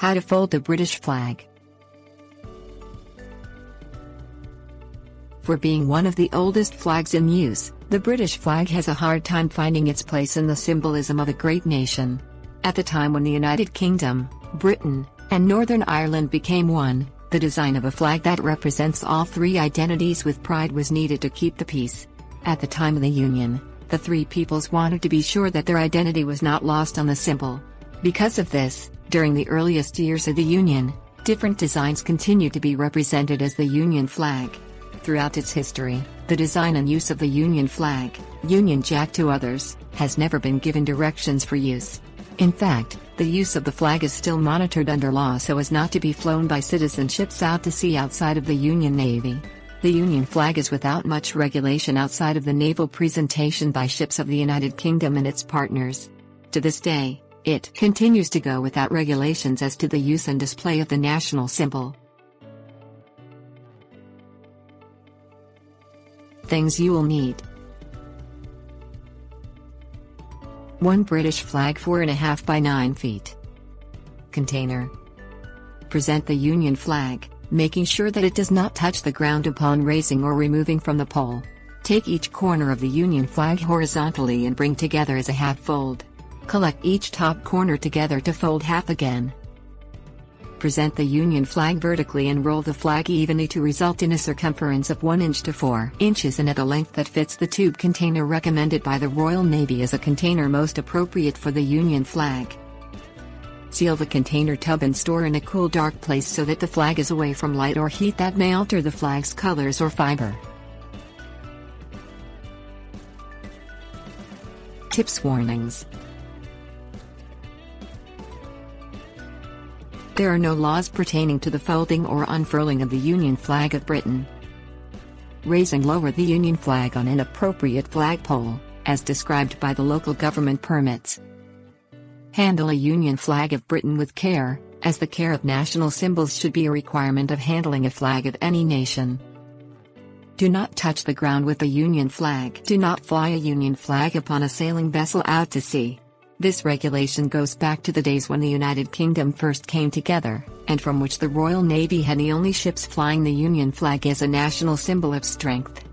How to fold the British flag. For being one of the oldest flags in use, the British flag has a hard time finding its place in the symbolism of a great nation. At the time when the United Kingdom, Britain, and Northern Ireland became one, the design of a flag that represents all three identities with pride was needed to keep the peace. At the time of the Union, the three peoples wanted to be sure that their identity was not lost on the symbol. Because of this, during the earliest years of the Union, different designs continued to be represented as the Union flag. Throughout its history, the design and use of the Union flag, Union Jack to others, has never been given directions for use. In fact, the use of the flag is still monitored under law so as not to be flown by citizen ships out to sea outside of the Union Navy. The Union flag is without much regulation outside of the naval presentation by ships of the United Kingdom and its partners. To this day, it continues to go without regulations as to the use and display of the national symbol. Things you will need. 1 British flag 4.5 by 9 feet. Container. Present the Union flag, making sure that it does not touch the ground upon raising or removing from the pole. Take each corner of the Union flag horizontally and bring together as a half fold. Collect each top corner together to fold half again. Present the Union flag vertically and roll the flag evenly to result in a circumference of 1 inch to 4 inches and at a length that fits the tube container recommended by the Royal Navy as a container most appropriate for the Union flag. Seal the container tub and store in a cool, dark place so that the flag is away from light or heat that may alter the flag's colors or fiber. Tips, warnings. There are no laws pertaining to the folding or unfurling of the Union flag of Britain. Raise and lower the Union flag on an appropriate flagpole, as described by the local government permits. Handle a Union flag of Britain with care, as the care of national symbols should be a requirement of handling a flag of any nation. Do not touch the ground with the Union flag. Do not fly a Union flag upon a sailing vessel out to sea. This regulation goes back to the days when the United Kingdom first came together, and from which the Royal Navy had the only ships flying the Union flag as a national symbol of strength.